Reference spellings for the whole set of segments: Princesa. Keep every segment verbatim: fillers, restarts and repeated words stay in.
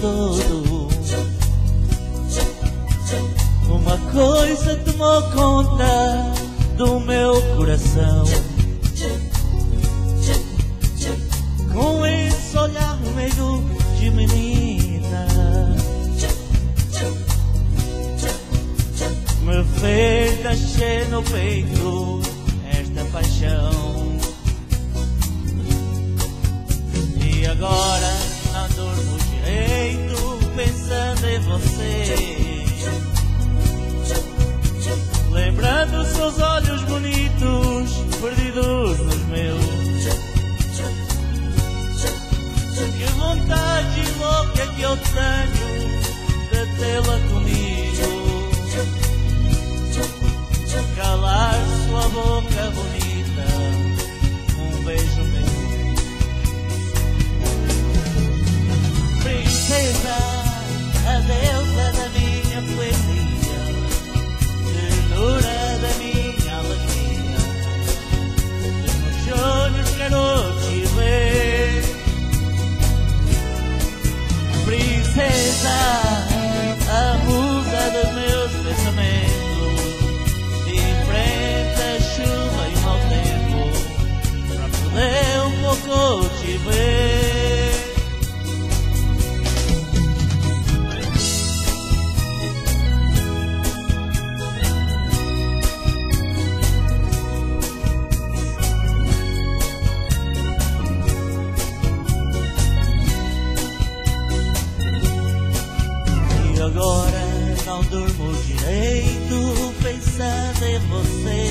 todo. Uma coisa tomou conta do meu coração. Com esse olhar meio de menina, me fez nascer no peito esta paixão. E agora não durmo direito pensando em você, lembrando seus olhos bonitos perdidos nos meus. Que vontade louca que eu tenho de tê-la comigo, calar sua boca bonita, um beijo meu. Princesa, a deusa da minha poesia, ternura da minha alegria, que nos sonhos quero te ver. Princesa, a musa dos meus pensamentos, enfrenta a chuva e o mau tempo, pra poder um pouco te ver. Agora não durmo direito pensando em você,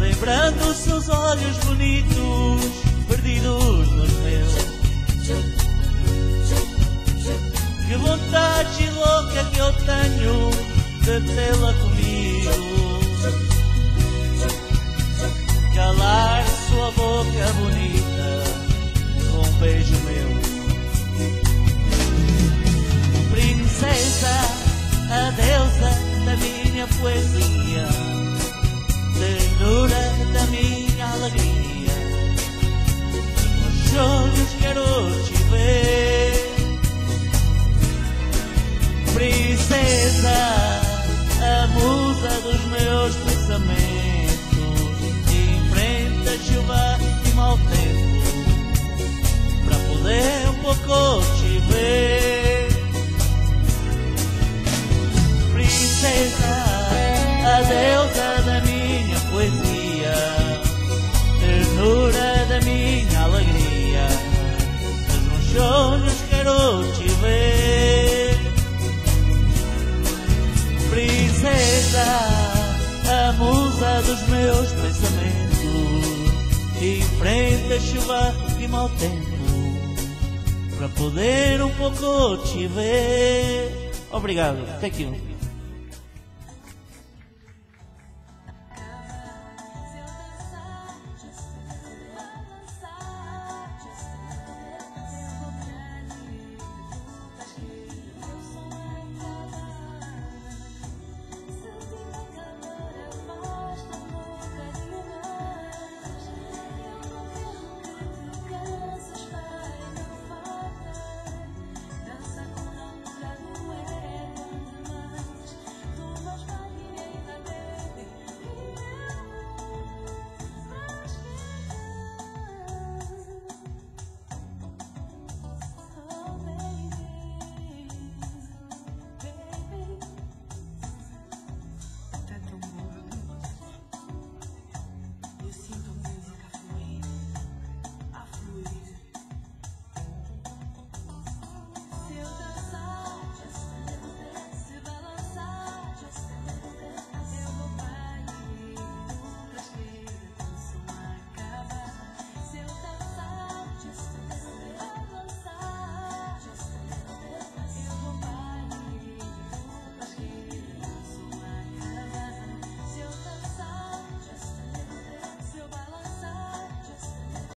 lembrando seus olhos bonitos perdidos nos meus. Que vontade louca que eu tenho de tê-la comigo, calar sua boca bonita com um beijo meu. Princesa, a deusa da minha poesia, ternura da minha alegria, nos olhos quero te ver. Princesa, a musa dos meus pensamentos, enfrenta a chuva e mau tempo, pra poder um pouco te ver. Princesa, a deusa da minha poesia, ternura da minha alegria, nos meus olhos quero te ver. Princesa, a musa dos meus pensamentos, enfrenta chuva e mau tempo, pra poder um pouco te ver. Obrigado, até aqui.